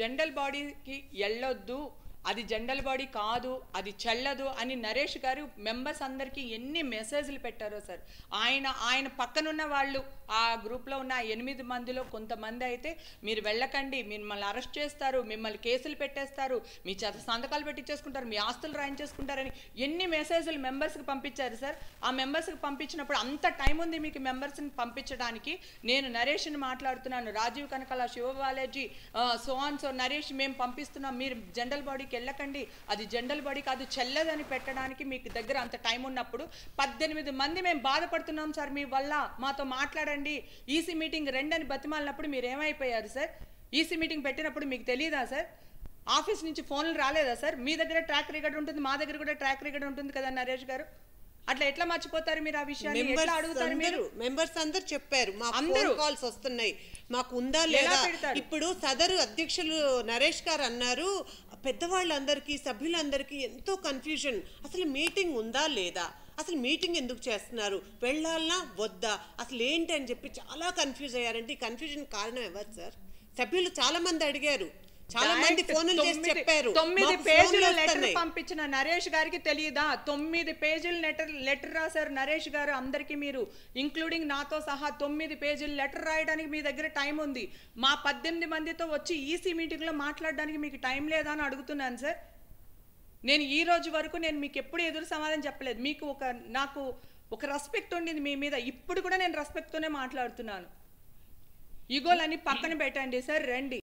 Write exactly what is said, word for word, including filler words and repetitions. General బాడీకి ఎల్లొద్దు, అది general body కాదు, అది చెల్లదు అని నరేష్ గారు మెంబర్స్ అందరికీ ఎన్ని మెసేజ్లు పెట్టారో సార్. ఆయన ఆయన పక్కనున్న వాళ్ళు ఆ గ్రూప్లో ఉన్న ఎనిమిది మందిలో కొంతమంది అయితే మీరు వెళ్ళకండి, మిమ్మల్ని అరెస్ట్ చేస్తారు, మిమ్మల్ని కేసులు పెట్టేస్తారు, మీ చేత సంతకాలు పెట్టించేసుకుంటారు, మీ ఆస్తులు రాయించేసుకుంటారని ఎన్ని మెసేజ్లు మెంబర్స్కి పంపించారు సార్. ఆ మెంబర్స్కి పంపించినప్పుడు అంత టైం ఉంది మీకు మెంబర్స్ని పంపించడానికి. నేను నరేష్ని మాట్లాడుతున్నాను, రాజీవ్ కనకాల, శివ బాలాజీ, సోన్ సో నరేష్ మేము పంపిస్తున్నాం, మీరు జనరల్ బాడీకి వెళ్ళకండి, అది జనరల్ బాడీ కాదు, చెల్లదని పెట్టడానికి మీకు దగ్గర అంత టైం ఉన్నప్పుడు పద్దెనిమిది మంది మేము బాధపడుతున్నాం సార్ మీ వల్ల, మాతో మాట్లాడండి, ఈసీ మీటింగ్ రెండని బతిమాలినప్పుడు మీరు ఏమైపోయారు సార్? ఈసీ మీటింగ్ పెట్టినప్పుడు మీకు తెలియదా సార్? ఆఫీస్ నుంచి ఫోన్లు రాలేదా సార్? మీ దగ్గర ట్రాక్ రికార్డ్ ఉంటుంది, మా దగ్గర కూడా ట్రాక్ రికార్డ్ ఉంటుంది కదా నరేష్ గారు, అట్లా ఎట్లా మర్చిపోతారు మీరు? ఆ విషయాన్ని ఎట్లా అడుగుతారు మీరు? మెంబర్స్ అందరూ చెప్పారు, మా ఫోన్ కాల్స్ వస్తున్నాయి, మాకు ఉందా లేదా? ఇప్పుడు సదరు అధ్యక్షులు నరేష్ గారు అన్నారు పెద్దవాళ్ళందరికీ సభ్యులందరికీ ఎంతో కన్ఫ్యూజన్, అసలు మీటింగ్ ఉందా లేదా, అసలు మీటింగ్ ఎందుకు చేస్తున్నారు, వెళ్ళాలన్నా వద్దా, అసలు ఏంటి అని చెప్పి చాలా కన్ఫ్యూజ్ అయ్యారంటే ఈ కన్ఫ్యూజన్ కారణం ఎవరు సార్? సభ్యులు చాలా మంది అడిగారు, చాలా మంది ఫోన్లు చేసి చెప్పారు. తొమ్మిది పేజీల లెటర్ పంపించిన నరేష్ గారికి తెలియదా? తొమ్మిది పేజీల లెటర్ లెటర్ రాశారు నరేష్ గారు అందరికి, మీరు ఇంక్లూడింగ్ నాతో సహా తొమ్మిది పేజీల లెటర్ రాయడానికి మీ దగ్గర టైం ఉంది, మా పద్దెనిమిది మందితో వచ్చి ఈసీ మీటింగ్లో మాట్లాడడానికి మీకు టైం లేదా అని అడుగుతున్నాను సార్. నేను ఈ రోజు వరకు నేను మీకు ఎప్పుడు ఎదురు సమాధానం చెప్పలేదు. మీకు ఒక నాకు ఒక రెస్పెక్ట్ ఉండింది మీ మీద, ఇప్పుడు కూడా నేను రెస్పెక్ట్తోనే మాట్లాడుతున్నాను. ఈగోలని పక్కన పెట్టండి సార్, రండి.